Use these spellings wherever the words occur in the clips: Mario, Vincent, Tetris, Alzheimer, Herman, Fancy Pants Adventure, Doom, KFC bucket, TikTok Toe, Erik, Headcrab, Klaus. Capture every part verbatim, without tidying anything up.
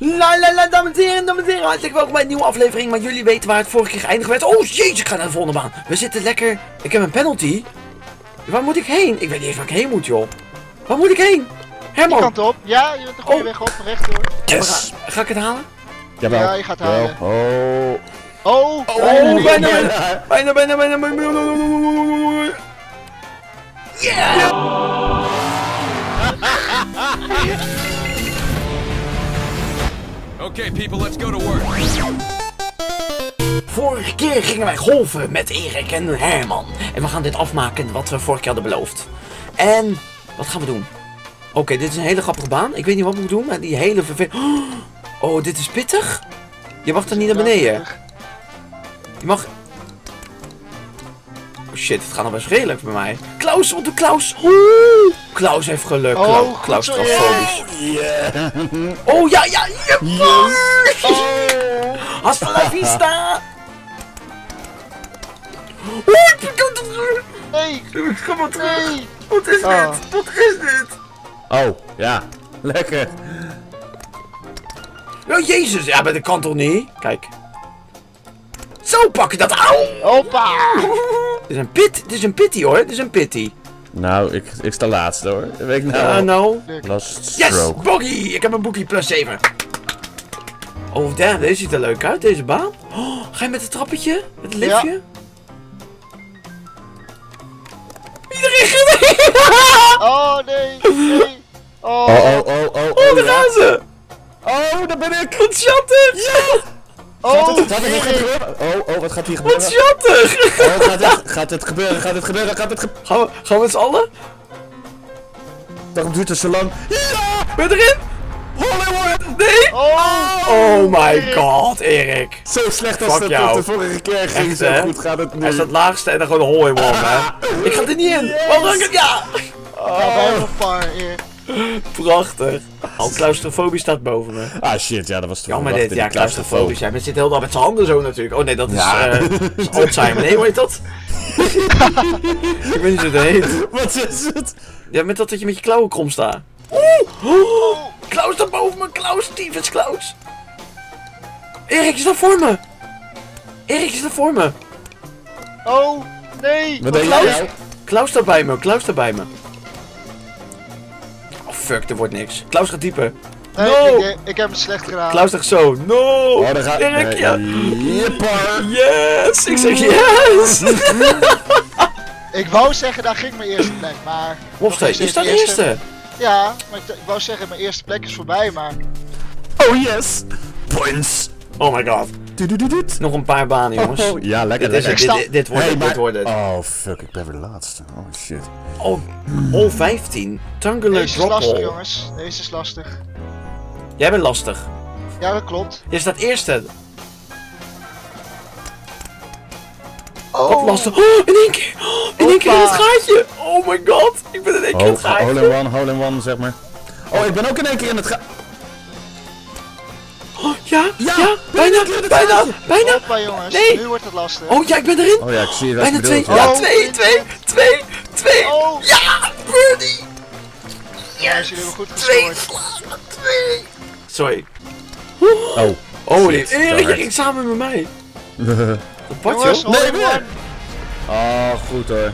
La la la, dames en heren, dames en heren, hartelijk welkom bij een nieuwe aflevering. Maar jullie weten waar het vorige keer geëindigd werd. Oh jeetje, ik ga naar de volgende baan. We zitten lekker. Ik heb een penalty. Waar moet ik heen? Ik weet niet eens waar ik heen moet, joh. Waar moet ik heen? Herman. Die kant op. Ja, je bent de goede oh. weg op, rechtdoor. Yes. Ga, ga ik het halen? Jawel. Ja, je gaat het halen. Oh. Oh. Oh, bijna, bijna, bijna, bijna, bijna, bijna, bijna, bijna. Yeah. Oh. Oké, okay, people, let's go to work. Vorige keer gingen wij golven met Erik en Herman. En we gaan dit afmaken wat we vorige keer hadden beloofd. En wat gaan we doen? Oké, okay, dit is een hele grappige baan. Ik weet niet wat we moeten doen, maar die hele vervelende... Oh, dit is pittig. Je mag er niet naar beneden. Je mag... Oh shit, het gaat nog best redelijk bij mij. Klaus, wat doet Klaus? Oeh. Klaus heeft geluk. Oh, Klaus was fobisch. Yeah. Oh ja, ja, ja. Yes. Oh. Hasta la vista. Oeh, ik kom terug. Hey. Ik kom maar terug. Hey. Wat is oh. dit? Wat is dit? Oh, ja. Lekker. Oh, jezus. Ja, bij de kant toch niet? Kijk. Zo, pak je dat. Au. Hoppa. Dit is een pit, dit is een pitty hoor, dit is een pitty. Nou, ik, ik sta laatste hoor. Dat weet ik nou. Ja, nou. Last stroke. Yes, boogie! Ik heb een boekie plus zeven. Oh damn, deze ziet er leuk uit, deze baan. Oh, ga je met het trappetje? Met het liftje? Ja. Iedereen ging Oh nee, nee. Oh, oh, oh, oh. Oh, oh, oh daar ja. gaan ze. Oh, daar ben ik. Wat schattig. Ja. Oh, gaat het hier gebeuren? Oh, oh, wat gaat hier gebeuren? Wat schattig! Oh, gaat het, gaat het gebeuren? Gaat het gebeuren? Gaat het gebeuren? Gaan we, gaan we met z'n allen? Daarom duurt het zo lang. Ja! Ben je erin? Hollywood! Nee! Oh, oh my Erik. god, Erik. Zo slecht als Fuck dat jou. de vorige keer ging. Echt, zo hè? goed gaat het nu. Hij is het laagste en dan gewoon Hollywood, ah. hè? Ik ga er niet in! Yes. Oh, ik het? Ja! Oh, Erik. Prachtig. Al claustrofobie staat boven me. Ah shit, ja, dat was toch. Ja, maar dit, ja, claustrofobisch. Ja, men zit heel dag met zijn handen zo natuurlijk. Oh nee, dat is, ja. uh, is Alzheimer. Nee, hoe heet dat? Ik weet niet hoe het heet. Wat is het? Ja, met dat dat je met je klauwen krom staat. Oeh! Oh, Klaus daar boven me, Klaus, Stevens, Klaus. Erik is daar voor me. Erik is daar voor me. Oh, nee. Wat Klaus, jij? Klaus daar bij me, Klaus daar bij me. Fuck, er wordt niks. Klaus gaat dieper. No! Nee, ik, ik heb het slecht gedaan. Klaus zegt zo. No! Oh, dan gaat... Erik, nee, ja. Jipper. Yes! Ik zeg yes! Ik wou zeggen, daar ging mijn eerste plek, maar... Hofstee, is dat de eerste? eerste? Ja, maar ik, ik wou zeggen, mijn eerste plek is voorbij, maar... Oh yes! Points! Oh my god. Nog een paar banen, jongens. Oh, oh. Ja, lekker. Dit, lekker. Dit, dit, dit wordt, hey, dit, dit wordt het. Oh, fuck. Ik ben weer de laatste. Oh, shit. Oh, hol vijftien. Tangular Deze drop is lastig, hole. jongens. Deze is lastig. Jij bent lastig. Ja, dat klopt. Je staat eerste. Oh. Wat lastig. Oh, in één keer. Oh, in één keer in het gaatje. Oh my god. Ik ben in één keer in het gaatje. Hole in one, hole in one, zeg maar. Oh, ik ben ook in één keer in het gaatje. Oh, ja, ja, ja, bijna, bijna, bijna. Hoppa, jongens, nee. Nu wordt het lastig. Oh ja, ik ben erin. Oh ja, ik zie dat. Bijna twee, ja, twee, twee, twee, twee. Ja, birdie. Yes, jullie hebben goed gescoord. Twee. Sorry. Oh, oh, dit. Erik ging samen met mij. Apart, joh. Nee, meer. Oh, goed hoor.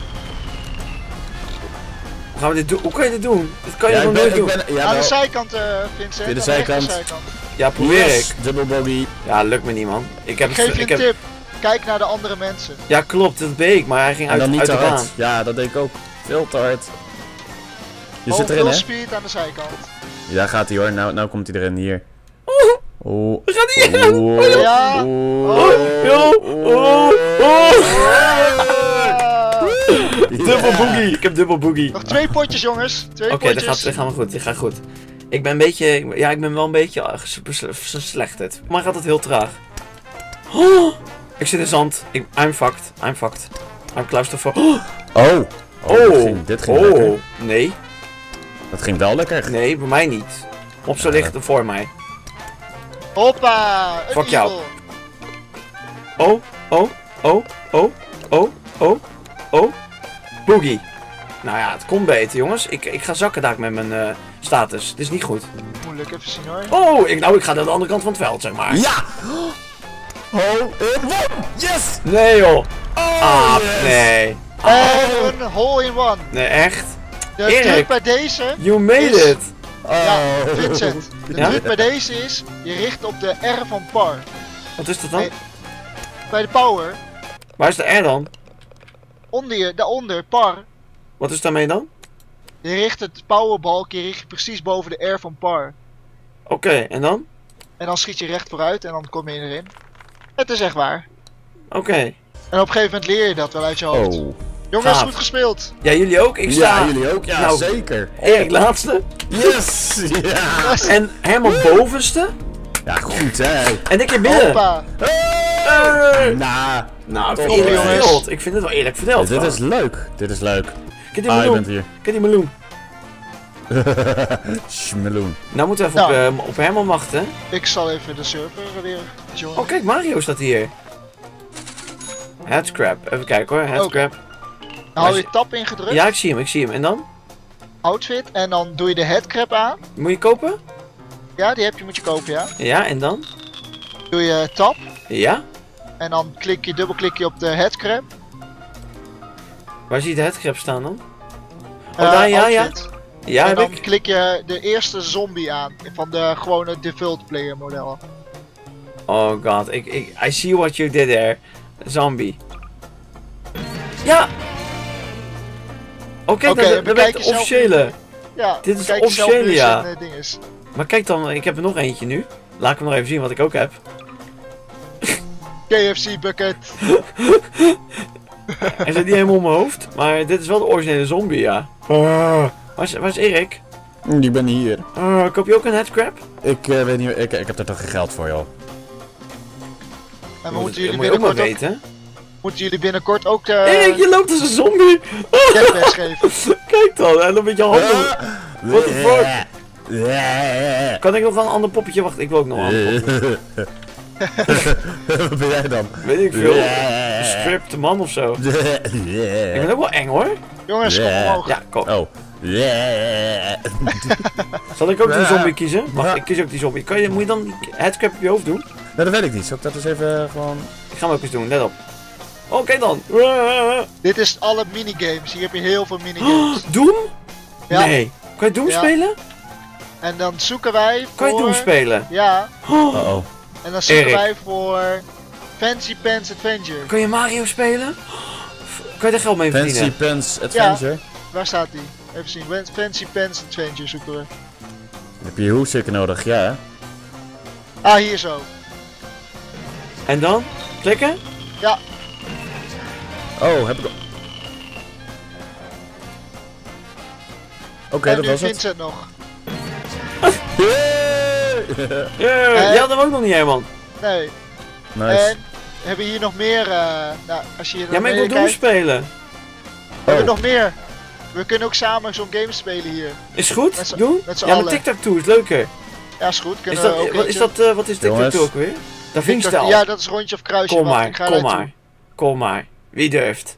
Hoe gaan we dit doen? Hoe kan je dit doen? Dit kan je nog nooit doen. Aan de zijkant, Vincent. Aan de zijkant. Ja, probeer yes, ik. Double bogey. Ja, lukt me niet, man. Ik, heb ik geef je ik een heb... tip. Kijk naar de andere mensen. Ja, klopt. Dat deed ik, maar hij ging en uit, uit de baan. Ja, dat deed ik ook. Veel te hard. Je oh, zit erin, hè? Speed aan de zijkant. Ja, gaat hij hoor. Nou, nou komt hij erin. Hier. Oh. We gaan hier. Oh. Oh. Ja. Oh. Oh. Oh. Oh. Oh. Yeah. Dubbel boogie. Ik heb dubbel boogie. Nog twee potjes, jongens. Twee okay, potjes. Oké, dat gaat goed. Dit gaat goed. Ik ben een beetje, ja, ik ben wel een beetje verslechterd. Maar gaat het heel traag. Oh, ik zit in zand. Ik, I'm fucked. I'm fucked. I'm claustrophobic. Oh. Oh. Oh. Dit ging, dit ging oh. lekker. Nee. Dat ging wel lekker. Nee, bij mij niet. Op zo ja, ligt er voor mij. Hoppa. Fuck jou. Oh, oh, oh, oh, oh, oh, oh. Boogie. Nou ja, het komt beter, jongens. Ik, ik ga zakken daar met mijn... Uh, status. Het is niet goed. Moeilijk, even zien hoor. Oh, ik, nou ik ga naar de andere kant van het veld, zeg maar. Ja! Oh, ik won! Yes! Nee joh! Oh, ah, yes. Nee. Oh, ah. Een hole in one. Nee, echt? De Erik, truc bij deze... You made is... it! Oh. Ja, Vincent. De ja? truc bij deze is, je richt op de R van par. Wat is dat dan? Bij, bij de power. Waar is de R dan? Onder je, daaronder, par. Wat is daarmee dan? Je richt het powerbalkje, richt je precies boven de R van par. Oké, okay, en dan? En dan schiet je recht vooruit en dan kom je erin. Het is echt waar. Oké. Okay. En op een gegeven moment leer je dat wel uit je hoofd. Oh. Jongens, goed gespeeld. Ja, jullie ook. Ik sta. Ja, jullie ook. Ja, nou, zeker. Erik, laatste. Yes. Ja. En Herman bovenste. Ja, goed hè. En ik hier binnen. Hoppa. Hey. Nah. Nou, ik vind, het ik vind het wel eerlijk verteld. Ja, dit is leuk. Dit is leuk. Kijk die meloen. Ah, je bent hier. Kijk die meloen. Schmeloen. Nou moeten we even nou. op, uh, op Herman wachten. Ik zal even de server weer joinen. Oh, kijk, Mario staat hier. Headcrab. Even kijken hoor. Headcrab. Okay. Nou, hou je tab ingedrukt? Ja, ik zie hem, ik zie hem. En dan? Outfit, en dan doe je de headcrab aan. Moet je kopen? Ja, die heb je, moet je kopen, ja. Ja, en dan? Doe je tab. Ja. En dan klik je, dubbelklik je op de headcrab. Waar zie je de headcrab staan dan? Oh, uh, daar, ja, outfit. ja. ja en dan ik... klik je de eerste zombie aan, van de gewone default player model. Oh god, ik, ik, I see what you did there. Zombie. Ja! Oké, okay, okay, dat is de officiële. Ja, dit is de officiële, ja. En, uh, ding is. Maar kijk dan, ik heb er nog eentje nu. Laat ik hem nog even zien wat ik ook heb. K F C bucket. Hij zit niet helemaal op mijn hoofd, maar dit is wel de originele zombie, ja. Uh, waar, is, waar is Erik? Ik ben hier. Uh, koop je ook een headcrab? Ik uh, weet niet, ik, ik heb daar toch geen geld voor, joh. En we moeten jullie binnenkort ook... weten. Moeten jullie binnenkort ook... Uh... Erik, je loopt als een zombie! Jetpacks geven. Kijk dan, en dan met je handen. What the fuck? Kan ik nog wel een ander poppetje? Wacht, ik wil ook nog een ander poppetje. Wat ben jij dan? Weet ik veel. Een script man of zo. Ik ben ook wel eng hoor. Jongens, kom omhoog. Ja, kom. Oh. Zal ik ook die zombie kiezen? Wacht, ik kies ook die zombie. Kan je, moet je dan die headcrab op je hoofd doen? Nou, dat weet ik niet. Zal ik dat eens even gewoon... Ik ga hem ook eens doen, let op. Oké okay dan. Dit is alle minigames. Hier heb je heel veel minigames. Doom? Ja. Nee. Kan je Doom ja. spelen? En dan zoeken wij voor... Kan je Doom spelen? Ja. Uh-oh. En dan zoeken Erik. wij voor... Fancy Pants Adventure. Kan je Mario spelen? Kan je daar geld mee verdienen? Fancy Pants Adventure? Ja. Waar staat die? Even zien. Fancy Pants Adventure zoeken we. Heb je hoezeker nodig? Ja. Ah, hier zo. En dan? Klikken? Ja. Oh, heb ik... Oké, okay, dat was Vincent het. En nu Vincent nog. Yeah! Yeah. En... Jij had hem ook nog niet helemaal. Nee. Nice. En hebben we hier nog meer... Uh... Nou, als je hier ja, maar ik wil Doom spelen. Oh. Hebben we nog meer? We kunnen ook samen zo'n game spelen hier. Is goed? Doen? Ja, maar TikTok Toe is leuker. Ja, is goed. Kunnen is dat, we ook wat, is dat, uh, wat is TikTok Toe ook weer? Dat vind ik al. Ja, dat is rondje of kruisje. Kom maar, ik ga kom maar. Toe. Kom maar. Wie durft?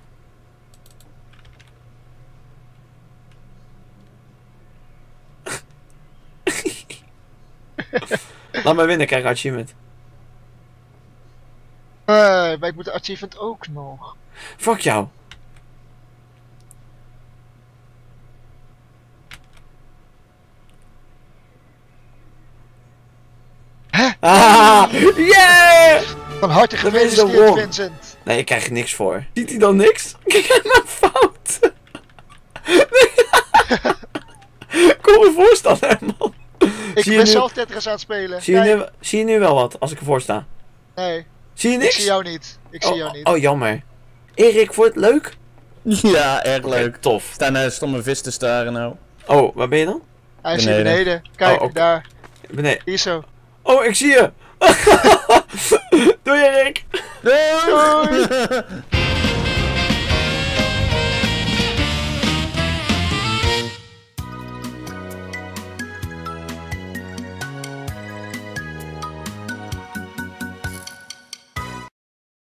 Laat me winnen, krijg achievement. Eh, uh, maar ik moet de achievement ook nog. Fuck jou. Huh? Ah, yeah! Van harte gefeliciteerd, Vincent. Nee, ik krijg niks voor. Ziet hij dan niks? Kijk naar mijn fout. Kom me voorstellen, man. Ik zie ben nu... zelf Tetris aan het spelen. Zie je, nu... zie je nu wel wat, als ik ervoor sta? Nee. Zie je niks? Ik zie jou niet. Ik zie oh, jou niet. Oh, jammer. Erik, vond je het leuk? Ja, erg okay, leuk. Tof. Staan uh, stomme vis te staren nou. Oh, waar ben je dan? Hij is beneden. beneden. Kijk, oh, daar. Beneden. Hier zo. Oh, ik zie je. Doei Erik! Doei!